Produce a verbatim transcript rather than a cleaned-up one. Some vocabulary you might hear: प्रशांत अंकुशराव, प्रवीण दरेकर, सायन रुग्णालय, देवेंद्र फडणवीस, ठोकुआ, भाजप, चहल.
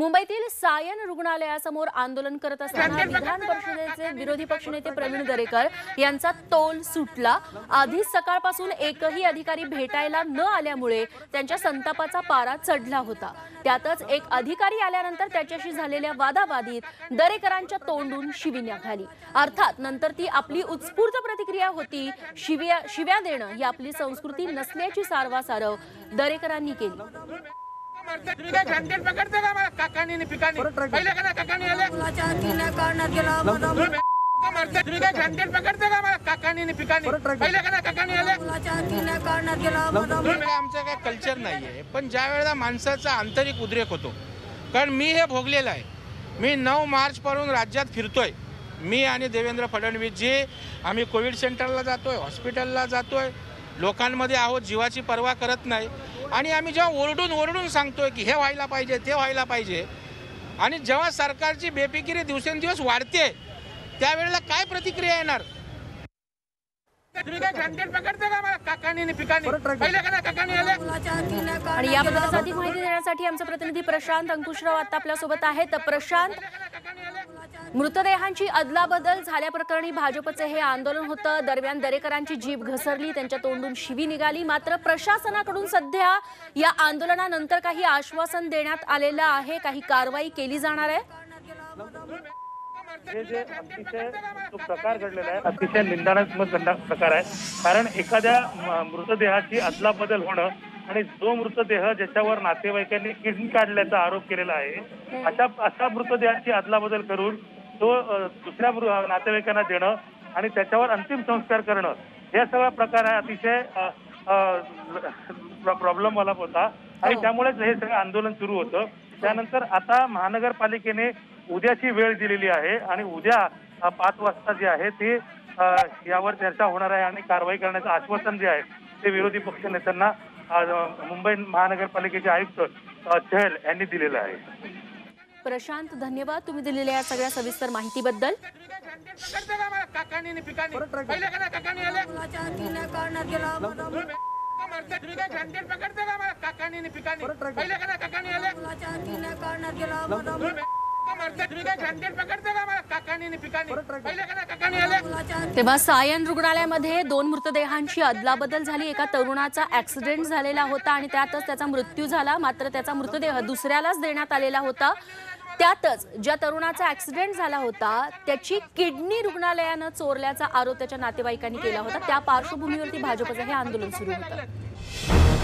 मुंबईतील सायन रुग्णालयासमोर आंदोलन करत असताना विधान परिषदेचे विरोधी पक्षनेते प्रवीण दरेकर यांचा तोल सुटला। आधी सकाळपासून एकही अधिकारी भेटायला न आल्यामुळे त्यांच्या संतापाचा पारा चढला होता। त्यातच एक अधिकारी आल्यानंतर त्याच्याशी झालेल्या वादावादीत दरेकरांच्या तोंडून शिव्या खाली। अर्थात नंतर ती आपली उत्स्फूर्त प्रतिक्रिया होती, शिव्या शिव्या देणं ही आपली संस्कृती नसल्याची सारवासारव दरेकरांनी केली। कल्चर नहीं है, पण ज्या वेळेला माणसाचा आंतरिक उद्रेक होतो, कारण मी हे भोगलेलं आहे। मी नऊ मार्च पासून राज्यात फिरतोय। मी आणि देवेंद्र फडणवीस जी आम्ही कोविड सेंटरला जातोय, हॉस्पिटलला जातोय, लोकांमध्ये आहोत, जीवाची पर्वा करत नाही। आणि आम्ही जेव्हा ओरडून ओरडून सांगतोय की हे व्हायला पाहिजे, ते व्हायला पाहिजे, आणि जेव्हा सरकारची बेफिकिरी दिवसेंदिवस वाढते त्यावेळेला काय प्रतिक्रिया येणार? प्रतिनिधी प्रशांत अंकुशराव आता आपल्या सोबत आहेत। प्रशांत, मृतदेहांची अदलाबदल झाल्याप्रकरणी भाजपचे हे आंदोलन होतं, दरम्यान दरेकरांची जीभ घसरली, त्यांच्या तोंडून शिवी निघाली। मात्र प्रशासनाकडून सध्या या आंदोलनानंतर काही आश्वासन देण्यात आलेलं आहे, काही कारवाई केली जाणार आहे? हे जे अतिशय जो प्रकार घडलेला आहे अतिशय निंदनात्मक प्रकार आहे, कारण एखाद्या मृतदेहाची अदलाबदल होणं आणि जो मृतदेह ज्याच्यावर नातेवाईकांनी किडनी काढल्याचा आरोप केलेला आहे अशा अशा मृतदेहाची अदलाबदल करून तो दुसऱ्या नातेवाईकांना देणं आणि त्याच्यावर अंतिम संस्कार करणं, हे सगळा प्रकार आहे अतिशय प्रॉब्लेम वाला होता। आणि त्यामुळेच हे सगळं आंदोलन सुरू होतं। त्यानंतर आता महानगरपालिकेने उद्याची वेळ दिलेली आहे आणि उद्या पाच वाजता जे आहे ते यावर चर्चा होणार आहे आणि कारवाई करण्याचं आश्वासन जे आहे ते विरोधी पक्ष नेत्यांना मुंबई महानगरपालिकेचे आयुक्त चहल यांनी दिलेलं आहे। प्रशांत, धन्यवाद तुम्ही दिलेल्या या सगळ्या सविस्तर माहितीबद्दल। तेव्हा सायन रुग्णालयामध्ये दोन मृतदेहांची अदलाबदल झाली। एका तरुणाचा ऍक्सिडेंट झालेला होता आणि त्यातच त्याचा मृत्यू झाला, मात्र त्याचा मृतदेह दुसऱ्यालाच देण्यात आलेला होता। त्यातच ज्या तरुणाचा ऍक्सिडेंट झाला होता त्याची किडनी रुग्णालयानं चोरल्याचा आरोप त्याच्या नातेवाईकांनी केला होता। त्या पार्श्वभूमीवरती भाजपचं हे आंदोलन सुरू होतं।